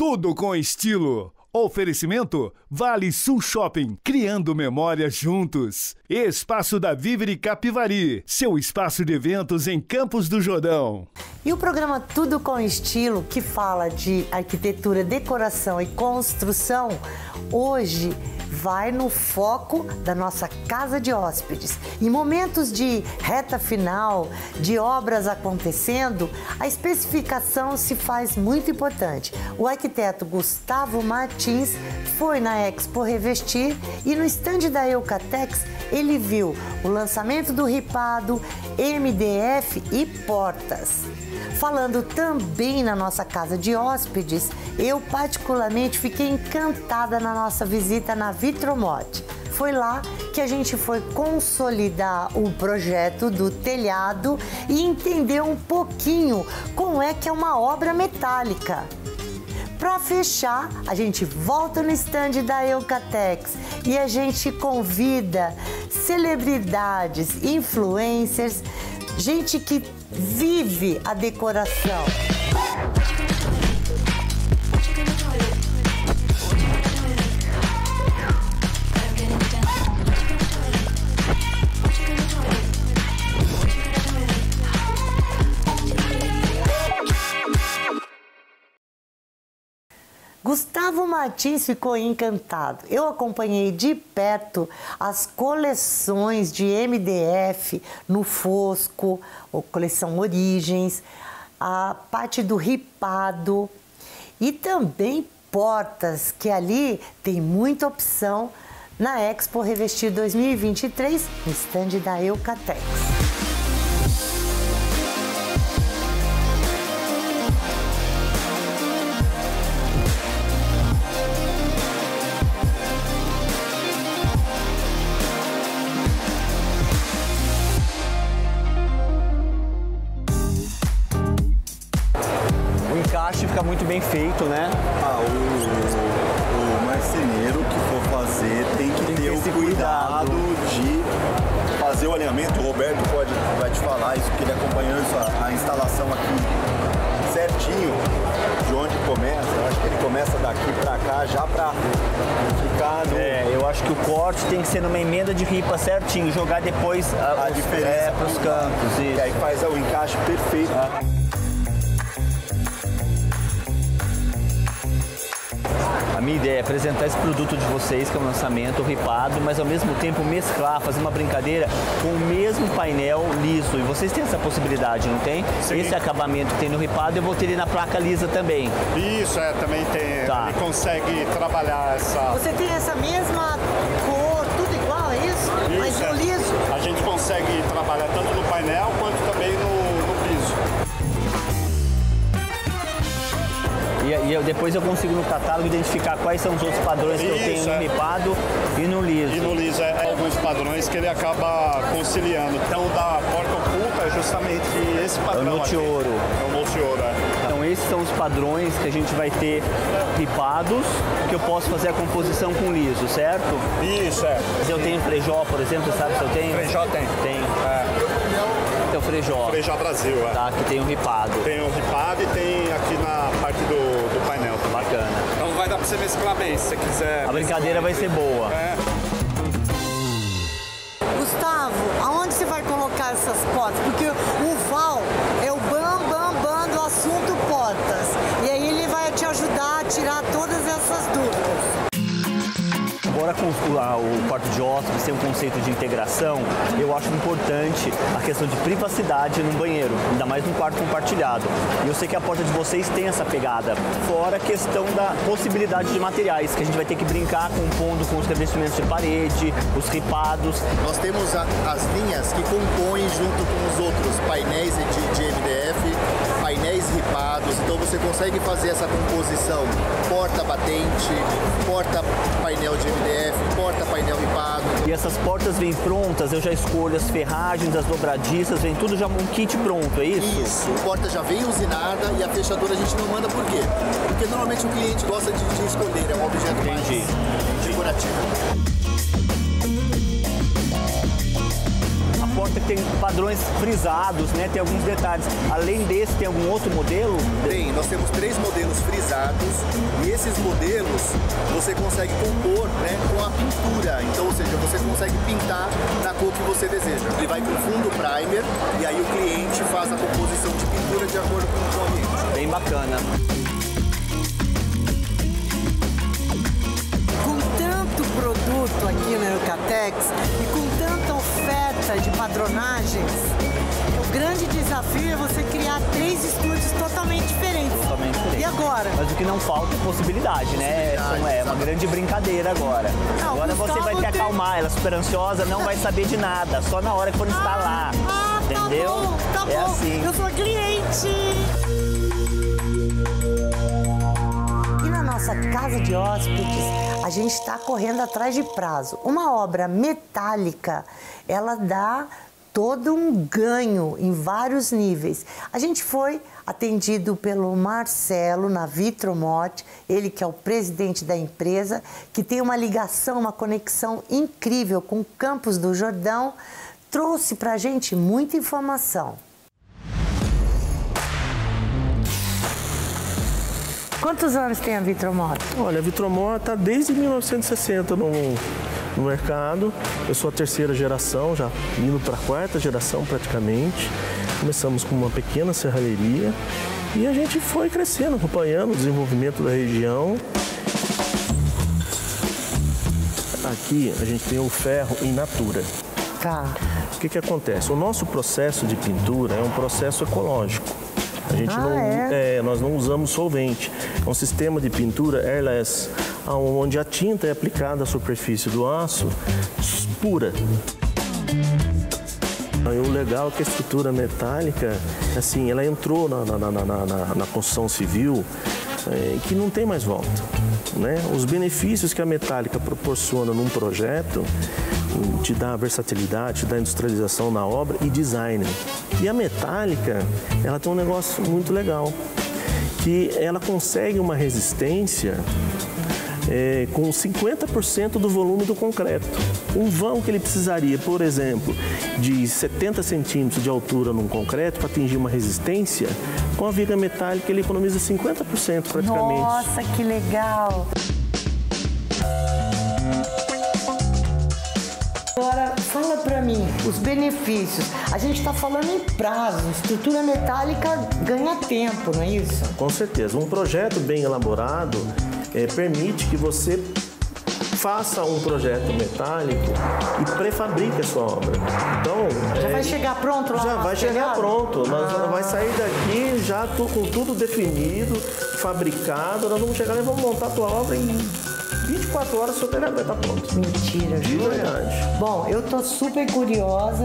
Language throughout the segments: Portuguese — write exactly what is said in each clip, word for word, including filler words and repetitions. Tudo com Estilo. Oferecimento Vale Sul Shopping, criando memórias juntos. Espaço da Vivre Capivari, seu espaço de eventos em Campos do Jordão. E o programa Tudo com Estilo, que fala de arquitetura, decoração e construção, hoje vai no foco da nossa Casa de Hóspedes. Em momentos de reta final, de obras acontecendo, a especificação se faz muito importante. O arquiteto Gustavo Martins foi na Expo Revestir e no estande da Eucatex ele viu o lançamento do Ripado, M D F e portas. Falando também na nossa Casa de Hóspedes, eu particularmente fiquei encantada na nossa visita na Vitromorth. Foi lá que a gente foi consolidar o projeto do telhado e entender um pouquinho como é que é uma obra metálica. Para fechar, a gente volta no estande da Eucatex e a gente convida celebridades, influencers, gente que vive a decoração. Gustavo Martins ficou encantado. Eu acompanhei de perto as coleções de M D F no Fosco, a coleção Origens, a parte do Ripado e também portas, que ali tem muita opção na Expo Revestir dois mil e vinte e três, no estande da Eucatex. Fica muito bem feito, né? Ah, o, o, o marceneiro que for fazer tem que tem ter o cuidado, cuidado de fazer o alinhamento. O Roberto pode, vai te falar isso, porque ele acompanhou a, a instalação aqui certinho, de onde começa. Eu acho que ele começa daqui pra cá, já pra ficar no... É, eu acho que o corte tem que ser numa emenda de ripa certinho, jogar depois a, a os, diferença é, pros cantos. Isso. E aí faz o encaixe perfeito. Ah. A minha ideia é apresentar esse produto de vocês, que é um lançamento ripado, mas ao mesmo tempo mesclar, fazer uma brincadeira com o mesmo painel liso. E vocês têm essa possibilidade, não tem? Sim. Esse acabamento que tem no ripado, eu vou ter ele na placa lisa também. Isso, é, também tem. Tá. Ele consegue trabalhar essa... Você tem essa mesma cor, tudo igual, é isso? Isso, mas é. No liso? A gente consegue trabalhar tanto no painel quanto também no... E eu, depois eu consigo no catálogo identificar quais são os outros padrões isso, que eu tenho no é. ripado e no liso. E no liso, é, alguns padrões que ele acaba conciliando. Então, da porta oculta é justamente esse padrão. É o multi-ouro. É o multi-ouro, é. Então, esses são os padrões que a gente vai ter ripados, que eu posso fazer a composição com liso, certo? Isso, é. Se eu tenho Frejó, por exemplo, sabe se eu tenho? Frejó tem. Tem. É. O Frejó. Frejó Brasil, é. Tá, que tem o ripado. Tem o ripado e tem aqui na parte do, do painel. Bacana. Então vai dar pra você mesclar bem, se você quiser. A brincadeira vai ser boa. É. Gustavo, aonde você vai colocar essas portas? Porque o Val é o bam, bam, bam do assunto portas. E aí ele vai te ajudar a tirar todas essas dúvidas. Agora com o quarto de hóspedes tem um conceito de integração, eu acho importante a questão de privacidade no banheiro, ainda mais num quarto compartilhado. E eu sei que a porta de vocês tem essa pegada, fora a questão da possibilidade de materiais, que a gente vai ter que brincar compondo com os revestimentos de parede, os ripados. Nós temos a, as linhas que compõem junto com os outros painéis de, de M D F, painéis ripados, então você consegue fazer essa composição porta batente, porta painel de M D F, porta painel ripado. E essas portas vêm prontas, eu já escolho as ferragens, as dobradiças, vem tudo já um kit pronto, é isso? Isso, a porta já vem usinada e a fechadura a gente não manda por quê? Porque normalmente o cliente gosta de, de escolher, é um objeto Entendi. mais decorativo. mostra que tem padrões frisados, né? Tem alguns detalhes. Além desse, tem algum outro modelo? Tem, nós temos três modelos frisados e esses modelos você consegue compor, né, com a pintura. Então, ou seja, você consegue pintar na cor que você deseja. Ele vai com fundo primer e aí o cliente faz a composição de pintura de acordo com o ambiente. Bem bacana. Produto aqui no Eucatex e com tanta oferta de padronagens, o grande desafio é você criar três estúdios totalmente diferentes. Totalmente diferente. E agora? Mas o que não falta é possibilidade, né? Possibilidade, é uma grande brincadeira agora. Não, agora você vai ter que acalmar, ela é super ansiosa, não vai saber de nada, só na hora que for instalar. Ah, ah, entendeu? Tá bom, tá bom. É assim. Eu sou cliente. Nossa casa de hóspedes, a gente está correndo atrás de prazo. Uma obra metálica, ela dá todo um ganho em vários níveis. A gente foi atendido pelo Marcelo na Vitromorth, ele que é o presidente da empresa, que tem uma ligação, uma conexão incrível com Campos do Jordão, trouxe para a gente muita informação. Quantos anos tem a Vitromorth? Olha, a Vitromorth está desde mil novecentos e sessenta no, no mercado. Eu sou a terceira geração, já indo para a quarta geração praticamente. Começamos com uma pequena serralheria e a gente foi crescendo, acompanhando o desenvolvimento da região. Aqui a gente tem o ferro in natura. Tá. O que que acontece? O nosso processo de pintura é um processo ecológico. A gente ah, não, é? É, nós não usamos solvente. É um sistema de pintura airless, onde a tinta é aplicada à superfície do aço pura. Aí, o legal é que a estrutura metálica, assim, ela entrou na, na, na, na, na, na construção civil, é, que não tem mais volta, né? Os benefícios que a metálica proporciona num projeto te dá versatilidade, te dá industrialização na obra e design. E a metálica, ela tem um negócio muito legal, que ela consegue uma resistência é, com cinquenta por cento do volume do concreto. Um vão que ele precisaria, por exemplo, de setenta centímetros de altura num concreto para atingir uma resistência, com a viga metálica ele economiza cinquenta por cento praticamente. Nossa, que legal! Agora, fala pra mim os benefícios. A gente tá falando em prazo, estrutura metálica ganha tempo, não é isso? Com certeza. Um projeto bem elaborado é, permite que você faça um projeto metálico e prefabrique a sua obra. Então, já é, vai chegar pronto lá? Já vai chegar pronto. Nós ah. vai sair daqui já tô com tudo definido, fabricado. Nós vamos chegar lá e vamos montar a tua obra e... vinte e quatro horas seu telhado vai estar pronto. Mentira, jura? Bom, eu tô super curiosa.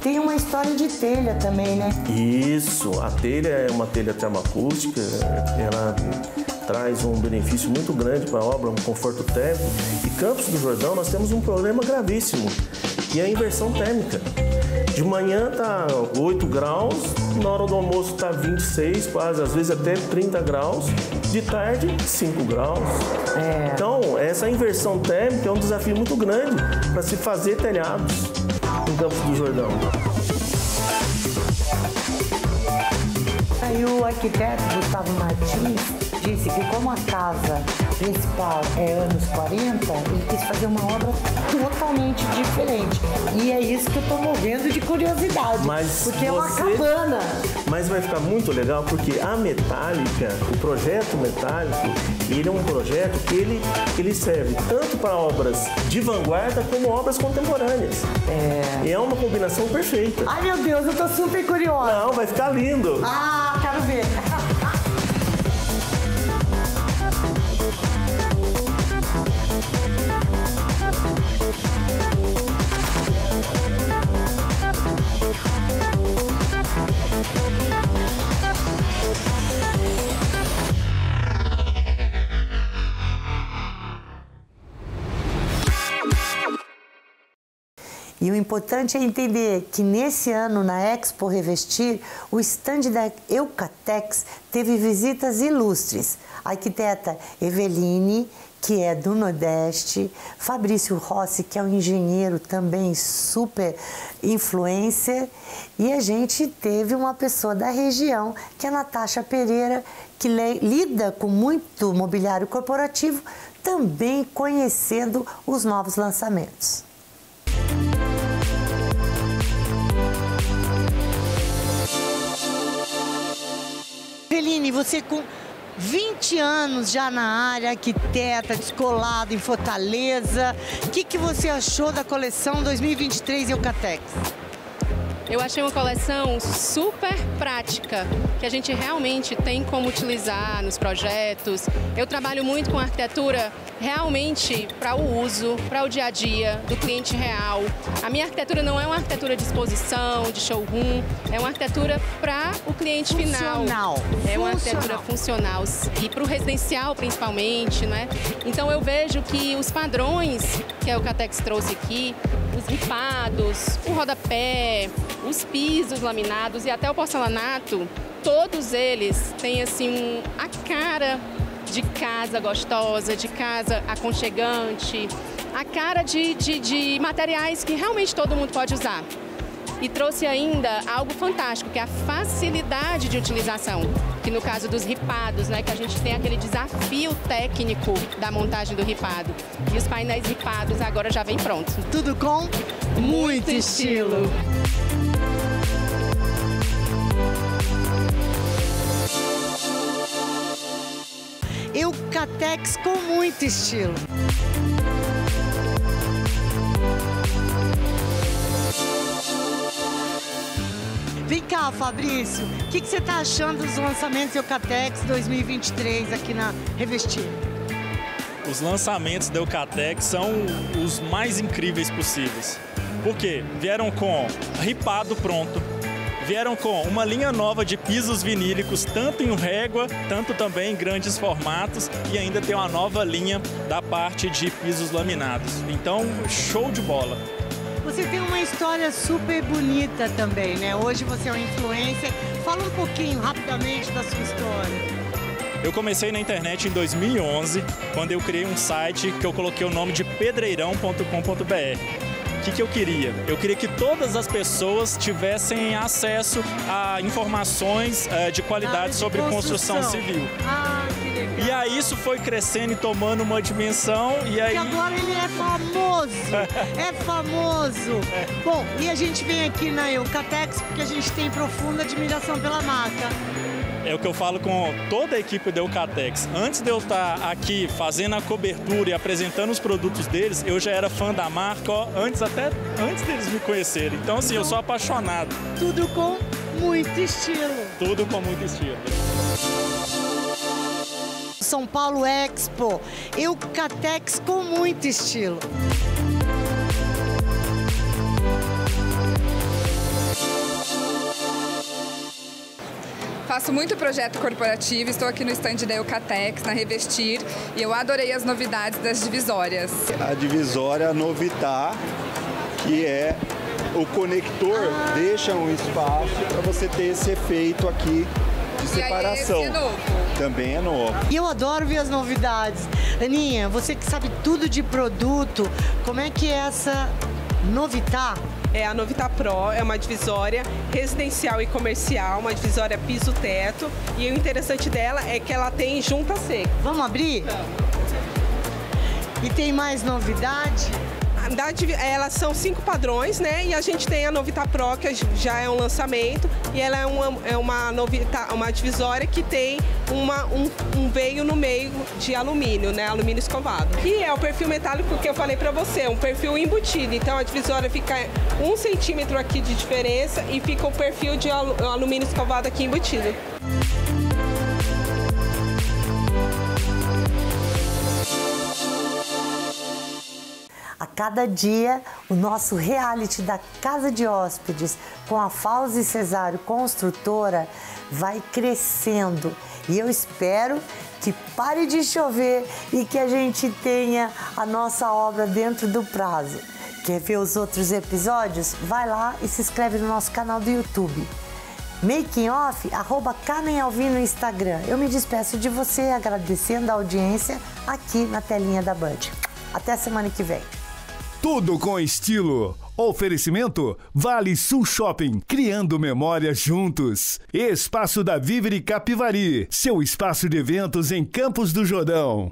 Tem uma história de telha também, né? Isso, a telha é uma telha termoacústica, ela traz um benefício muito grande para a obra, um conforto térmico. E Campos do Jordão, nós temos um problema gravíssimo, que é a inversão térmica. De manhã tá oito graus, na hora do almoço tá vinte e seis, quase, às vezes até trinta graus. De tarde, cinco graus. É. Então, essa inversão térmica é um desafio muito grande para se fazer telhados em Campos do Jordão. Aí o arquiteto Gustavo Martins disse que como a casa principal é anos quarenta, ele quis fazer uma obra totalmente diferente. E é isso que eu tô morrendo de curiosidade, mas porque você... é uma cabana. Mas vai ficar muito legal porque a metálica, o projeto metálico, ele é um projeto que ele, ele serve tanto para obras de vanguarda como obras contemporâneas. É... E é uma combinação perfeita. Ai, meu Deus, eu tô super curiosa. Não, vai ficar lindo. Ah, quero ver. E o importante é entender que nesse ano, na Expo Revestir, o estande da Eucatex teve visitas ilustres. A arquiteta Eveline, que é do Nordeste, Fabrício Rossi, que é um engenheiro também super influencer, e a gente teve uma pessoa da região, que é a Natasha Pereira, que lida com muito mobiliário corporativo, também conhecendo os novos lançamentos. Eveline, você com vinte anos já na área, arquiteta, descolada em Fortaleza. O que, que você achou da coleção dois mil e vinte e três Eucatex? Eu achei uma coleção super prática, que a gente realmente tem como utilizar nos projetos. Eu trabalho muito com arquitetura realmente para o uso, para o dia a dia, do cliente real. A minha arquitetura não é uma arquitetura de exposição, de showroom, é uma arquitetura para o cliente final. Funcional. É uma arquitetura funcional e para o residencial principalmente, né? Então eu vejo que os padrões que a Eucatex trouxe aqui, os ripados, o rodapé, os pisos laminados e até o porcelanato, todos eles têm assim a cara de casa gostosa, de casa aconchegante, a cara de, de, de materiais que realmente todo mundo pode usar. E trouxe ainda algo fantástico, que é a facilidade de utilização, que no caso dos ripados, né, que a gente tem aquele desafio técnico da montagem do ripado. E os painéis ripados agora já vem pronto. Tudo com muito, muito estilo. estilo. Eucatex com muito estilo. Vem cá, Fabrício, o que, que você está achando dos lançamentos Eucatex dois mil e vinte e três aqui na Revestir? Os lançamentos da Eucatex são os mais incríveis possíveis. Por quê? Vieram com ripado pronto, vieram com uma linha nova de pisos vinílicos, tanto em régua, tanto também em grandes formatos, e ainda tem uma nova linha da parte de pisos laminados. Então, show de bola! Você tem uma história super bonita também, né? Hoje você é um influencer. Fala um pouquinho, rapidamente, da sua história. Eu comecei na internet em dois mil e onze, quando eu criei um site que eu coloquei o nome de pedreirão ponto com ponto br. O que, que eu queria? Eu queria que todas as pessoas tivessem acesso a informações uh, de qualidade sobre construção, construção civil. Ah, que legal. E aí isso foi crescendo e tomando uma dimensão. E aí... agora ele é famoso, é famoso. É. Bom, e a gente vem aqui na Eucatex porque a gente tem profunda admiração pela marca. É o que eu falo com toda a equipe da Eucatex. Antes de eu estar aqui fazendo a cobertura e apresentando os produtos deles, eu já era fã da marca, ó, antes até antes deles me conhecerem. Então, assim, eu sou apaixonado. Tudo com muito estilo. Tudo com muito estilo. São Paulo Expo, Eucatex com muito estilo. Faço muito projeto corporativo, estou aqui no estande da Eucatex, na Revestir, e eu adorei as novidades das divisórias. A divisória Novita, que é o conector, ah. deixa um espaço para você ter esse efeito aqui de separação. E aí, esse é novo. Também é novo. E eu adoro ver as novidades. Aninha, você que sabe tudo de produto, como é que é essa Novita? É a Novita Pro, é uma divisória residencial e comercial, uma divisória piso-teto. E o interessante dela é que ela tem junta seca. Vamos abrir? Vamos. E tem mais novidade? Da, elas são cinco padrões, né? E a gente tem a Novita Pro, que já é um lançamento. E ela é uma, é uma, novita, uma divisória que tem uma, um, um veio no meio de alumínio, né? Alumínio escovado. E é o perfil metálico que eu falei pra você, um perfil embutido. Então a divisória fica um centímetro aqui de diferença e fica o perfil de alumínio escovado aqui embutido. A cada dia, o nosso reality da Casa de Hóspedes com a Fausi e Cezario Construtora vai crescendo. E eu espero que pare de chover e que a gente tenha a nossa obra dentro do prazo. quer ver os outros episódios? Vai lá e se inscreve no nosso canal do YouTube. Making Off, arroba Carmem Alvim no Instagram. Eu me despeço de você agradecendo a audiência aqui na telinha da Band. Até semana que vem. Tudo com estilo. Oferecimento Vale Sul Shopping, criando memórias juntos. Espaço da Vivre Capivari, seu espaço de eventos em Campos do Jordão.